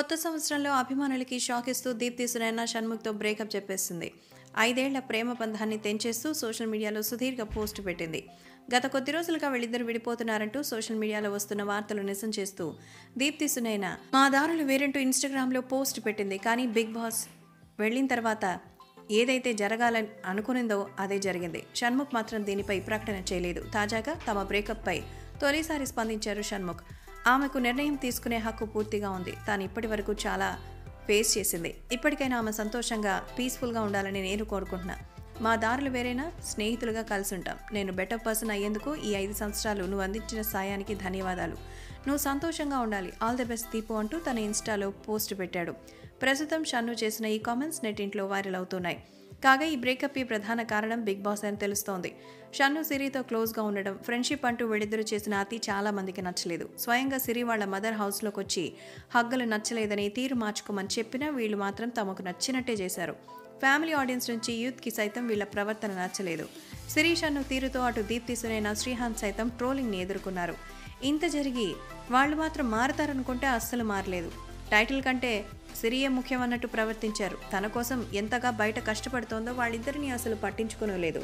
కొత్త సంవత్సరంలో అభిమానులకి షాక్ ఇస్తూ దీప్తి సునైనా షణ్ముఖ్తో బ్రేకప్ చెప్పేసింది. 5 ఏళ్ల ప్రేమ బంధాన్ని తెంచేస్తూ సోషల్ మీడియాలో సుదీర్ఘ పోస్ట్ పెట్టింది. గత కొద్ది రోజులుగా వీళ్ళిద్దరు విడిపోతున్నారంటూ సోషల్ మీడియాలో వస్తున్న వార్తలు నిజం చేస్తూ దీప్తి సునైనా మా దారులు వేరంటూ ఇన్స్టాగ్రామ్లో పోస్ట్ పెట్టింది. కానీ బిగ్ బాస్ వెళ్ళిన తర్వాత ఏదైతే జరగాలని అనుకునిందో అదే జరిగింది. షణ్ముఖ్ మాత్రం దీనిపై ప్రకటన చేయలేదు. తాజాగా తమ బ్రేకప్పై తొలిసారి స్పందించారు షణ్ముఖ్. ఆమెకు నిర్ణయం తీసుకునే హక్కు పూర్తిగా ఉంది. తాను ఇప్పటి వరకు చాలా ఫేస్ చేసింది. ఇప్పటికైనా ఆమె సంతోషంగా పీస్ఫుల్గా ఉండాలని నేను కోరుకుంటున్నా. మా దారులు వేరైనా స్నేహితులుగా కలిసి ఉంటాం. నేను బెటర్ పర్సన్ అయ్యేందుకు ఈ 5 సంవత్సరాలు నువ్వు అందించిన సాయానికి ధన్యవాదాలు. నువ్వు సంతోషంగా ఉండాలి. ఆల్ ది బెస్ట్ దీపు అంటూ తన ఇన్స్టాలో పోస్ట్ పెట్టాడు. ప్రస్తుతం షన్ను చేసిన ఈ కామెంట్స్ నెట్టింట్లో వైరల్ అవుతున్నాయి. కాగా ఈ బ్రేకప్కి ప్రధాన కారణం బిగ్ బాస్ అని తెలుస్తోంది. షన్ను సిరితో క్లోజ్గా ఉండడం, ఫ్రెండ్షిప్ అంటూ వీళ్ళిద్దరూ చేసిన అతి చాలా మందికి నచ్చలేదు. స్వయంగా సిరి వాళ్ళ మదర్ హౌస్లోకి వచ్చి హగ్గులు నచ్చలేదని తీరు మార్చుకోమని చెప్పినా వీళ్ళు మాత్రం తమకు నచ్చినట్టే చేశారు. ఫ్యామిలీ ఆడియన్స్ నుంచి యూత్కి సైతం వీళ్ళ ప్రవర్తన నచ్చలేదు. సిరి షన్ను తీరుతో అటు దీప్తి సునైనా శ్రీహాంత్ సైతం ట్రోలింగ్ని ఎదుర్కొన్నారు. ఇంత జరిగి వాళ్ళు మాత్రం మారతారనుకుంటే అస్సలు మారలేదు. టైటిల్ కంటే సిరియే ముఖ్యం అన్నట్టు ప్రవర్తించారు. తన కోసం ఎంతగా బయట కష్టపడుతోందో వాళ్ళిద్దరిని అసలు పట్టించుకోలేదు.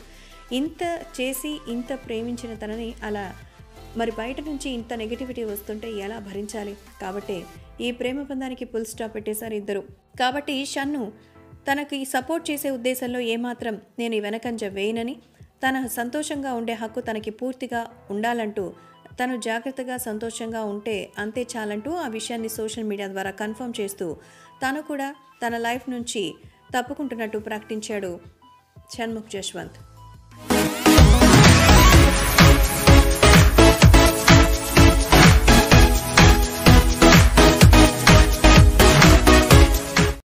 ఇంత చేసి ఇంత ప్రేమించిన తనని అలా మరి బయట నుంచి ఇంత నెగిటివిటీ వస్తుంటే ఎలా భరించాలి? కాబట్టి ఈ ప్రేమ బంధానికి ఫుల్ స్టాప్ పెట్టేశారు ఇద్దరు. కాబట్టి షన్ను తనకి సపోర్ట్ చేసే ఉద్దేశంలో ఏమాత్రం నేను వెనకంజ వేయనని, తన సంతోషంగా ఉండే హక్కు తనకి పూర్తిగా ఉండాలంటూ తను జాగ్రత్తగా సంతోషంగా ఉంటే అంతే చాలంటూ ఆ విషయాన్ని సోషల్ మీడియా ద్వారా కన్ఫర్మ్ చేస్తూ తాను కూడా తన లైఫ్ నుంచి తప్పుకుంటున్నట్టు ప్రకటించాడు షణ్ముఖ్ జస్వంత్.